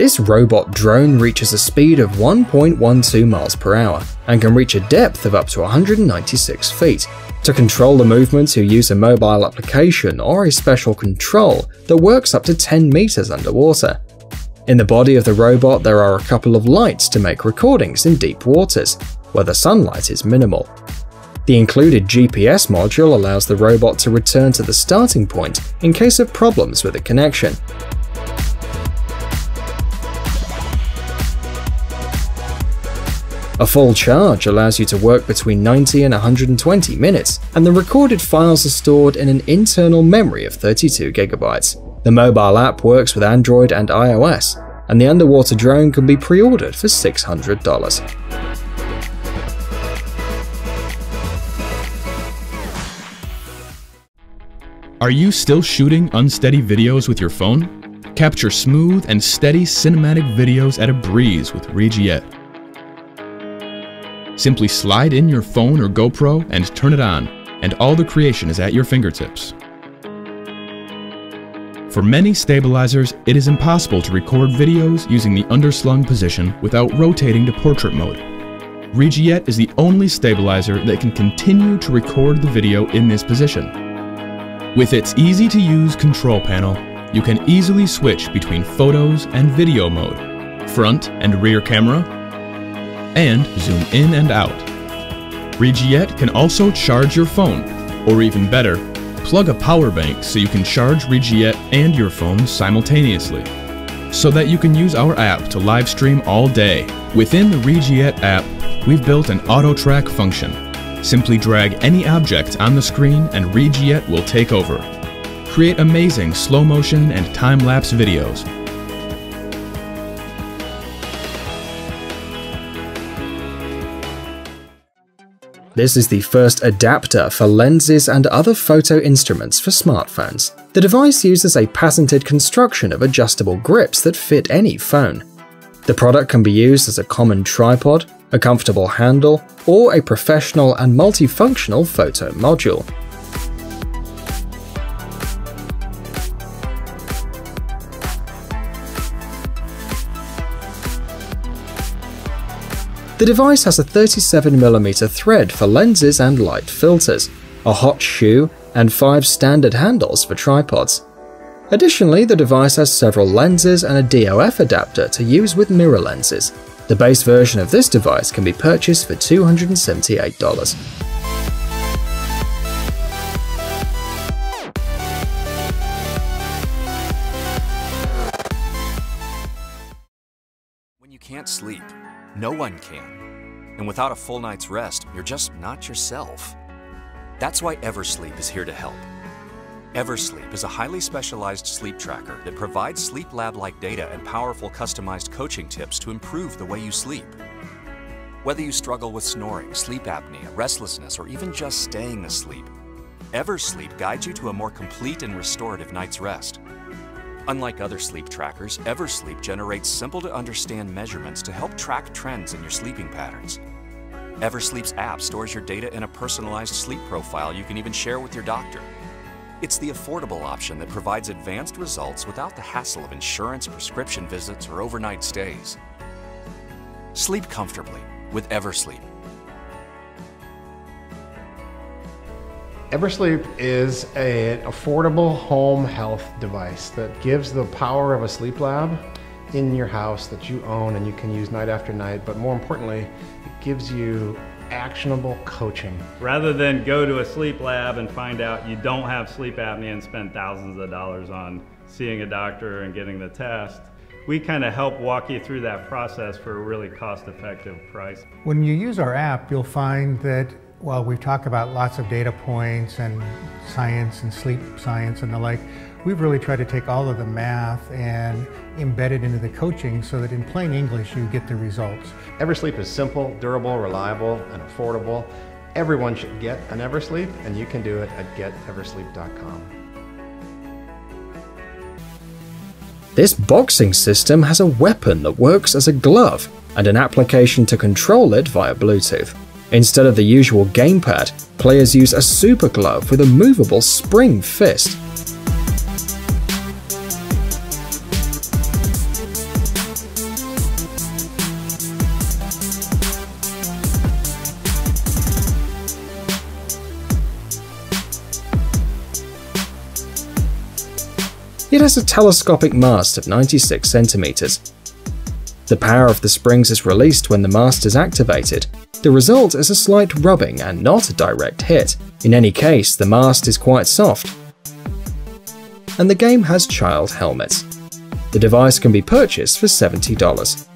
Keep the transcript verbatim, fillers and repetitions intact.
This robot drone reaches a speed of one point one two miles per hour and can reach a depth of up to one hundred ninety-six feet. To control the movements, you use a mobile application or a special control that works up to ten meters underwater. In the body of the robot, there are a couple of lights to make recordings in deep waters, where the sunlight is minimal. The included G P S module allows the robot to return to the starting point in case of problems with a connection. A full charge allows you to work between ninety and one hundred twenty minutes, and the recorded files are stored in an internal memory of thirty-two gigabytes. The mobile app works with Android and iOS, and the underwater drone can be pre-ordered for six hundred dollars. Are you still shooting unsteady videos with your phone? Capture smooth and steady cinematic videos at a breeze with Rigiet. Simply slide in your phone or GoPro and turn it on, and all the creation is at your fingertips. For many stabilizers, it is impossible to record videos using the underslung position without rotating to portrait mode. Rigiet is the only stabilizer that can continue to record the video in this position. With its easy-to-use control panel, you can easily switch between photos and video mode, front and rear camera, and zoom in and out. Rigiet can also charge your phone, or even better, plug a power bank so you can charge Rigiet and your phone simultaneously, so that you can use our app to live stream all day. Within the Rigiet app, we've built an auto track function. Simply drag any object on the screen and Rigiet will take over. Create amazing slow motion and time-lapse videos. This is the first adapter for lenses and other photo instruments for smartphones. The device uses a patented construction of adjustable grips that fit any phone. The product can be used as a common tripod, a comfortable handle, or a professional and multifunctional photo module. The device has a thirty-seven millimeter thread for lenses and light filters, a hot shoe, and five standard handles for tripods. Additionally, the device has several lenses and a D O F adapter to use with mirror lenses. The base version of this device can be purchased for two hundred seventy-eight dollars. When you can't sleep, no one can. And without a full night's rest, you're just not yourself. That's why Eversleep is here to help. Eversleep is a highly specialized sleep tracker that provides sleep lab-like data and powerful customized coaching tips to improve the way you sleep. Whether you struggle with snoring, sleep apnea, restlessness, or even just staying asleep, Eversleep guides you to a more complete and restorative night's rest. Unlike other sleep trackers, Eversleep generates simple-to-understand measurements to help track trends in your sleeping patterns. Eversleep's app stores your data in a personalized sleep profile you can even share with your doctor. It's the affordable option that provides advanced results without the hassle of insurance, prescription visits, or overnight stays. Sleep comfortably with Eversleep. Eversleep is an affordable home health device that gives the power of a sleep lab in your house that you own and you can use night after night, but more importantly, it gives you actionable coaching. Rather than go to a sleep lab and find out you don't have sleep apnea and spend thousands of dollars on seeing a doctor and getting the test, we kind of help walk you through that process for a really cost-effective price. When you use our app, you'll find that while we talk about lots of data points and science and sleep science and the like, we've really tried to take all of the math and embed it into the coaching so that in plain English you get the results. Eversleep is simple, durable, reliable, and affordable. Everyone should get an Eversleep, and you can do it at get eversleep dot com. This boxing system has a weapon that works as a glove and an application to control it via Bluetooth. Instead of the usual gamepad, players use a super glove with a movable spring fist. It has a telescopic mast of ninety-six centimeters. The power of the springs is released when the mast is activated. The result is a slight rubbing and not a direct hit. In any case, the mast is quite soft. And the game has child helmets. The device can be purchased for seventy dollars.